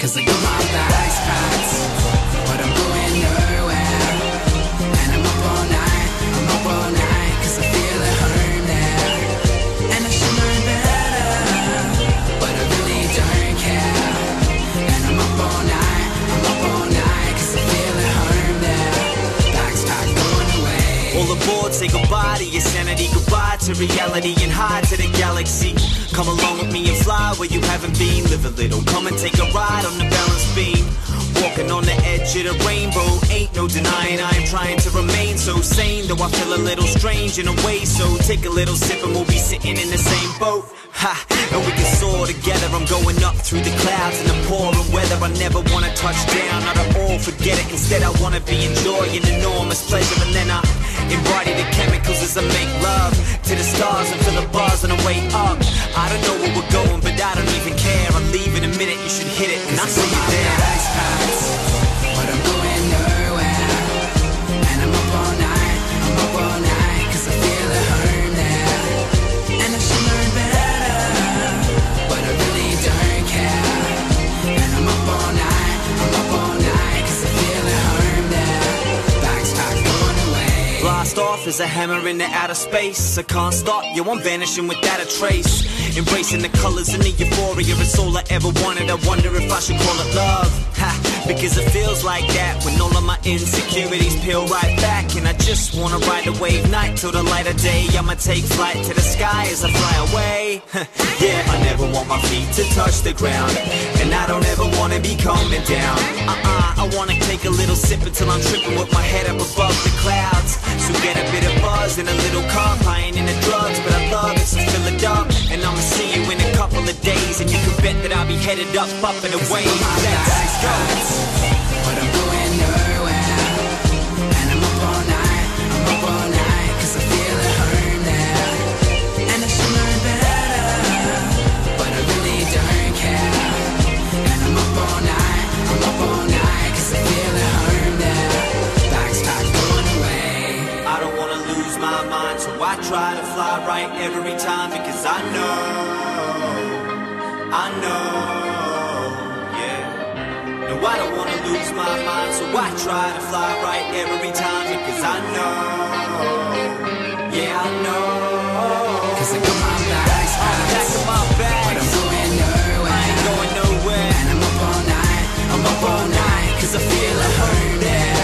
'Cause I got my back spots, but I'm going nowhere. And I'm up all night, 'cause I feel at home there. And I should know better, but I really don't care. And I'm up all night, 'cause I feel at home there. Back's packed, going away. All aboard, say goodbye to your sanity, goodbye to reality, and hi to the galaxy. Come along with me and fly where you haven't been. Live a little, come and take a ride on the balance beam. Walking on the edge of the rainbow, ain't no denying I am trying to remain so sane, though I feel a little strange in a way. So take a little sip and we'll be sitting in the same boat. Ha! And we can soar together. I'm going up through the clouds in the pouring weather. I never want to touch down, not at all, forget it. Instead I want to be enjoying enormous pleasure, and then I embody the chemicals as I make love to the stars and fill the bars on the way up. I don't know where we're going, but I don't even care. I'll leave in a minute, you should hit it, 'cause I'll see you there. But I'm going nowhere. And I'm up all night, 'cause I feel at home there. And I should know better, but I really don't care. And I'm up all night, 'cause I feel at home there. Back's packed, going away. Blast off is a hammer into outer space. I can't stop, yo, I'm vanishing without a trace. Embracing the colours and the euphoria, it's all I ever wanted. I wonder if I should call it love. Ha, because it feels like that when all of my insecurities peel right back. And I just wanna ride the wave night till the light of day. I'ma take flight to the sky as I fly away. Yeah, I never want my feet to touch the ground, and I don't ever wanna be coming down. I wanna take a little sip until I'm tripping with my head up above the clouds. So get a bit of buzz and a little carb. I ain't into drugs, but I love it, so fill it up. And I'ma see you in a couple of days, and you can bet that I'll be headed up and away. Let's go. But I'm going nowhere. And I'm up all night, 'cause I feel at home there. And I should know better, but I really don't care. And I'm up all night, 'cause I feel at home there. Back's packed, going away. I don't wanna lose my mind, so I try to fly right every time, because I know. No, I don't want to lose my mind, so I try to fly right every time, because I know, yeah, I know, 'cause I got my bags, I'm back in my bags, but I'm going nowhere. I ain't going nowhere, and I'm up all night, 'cause I feel at home there.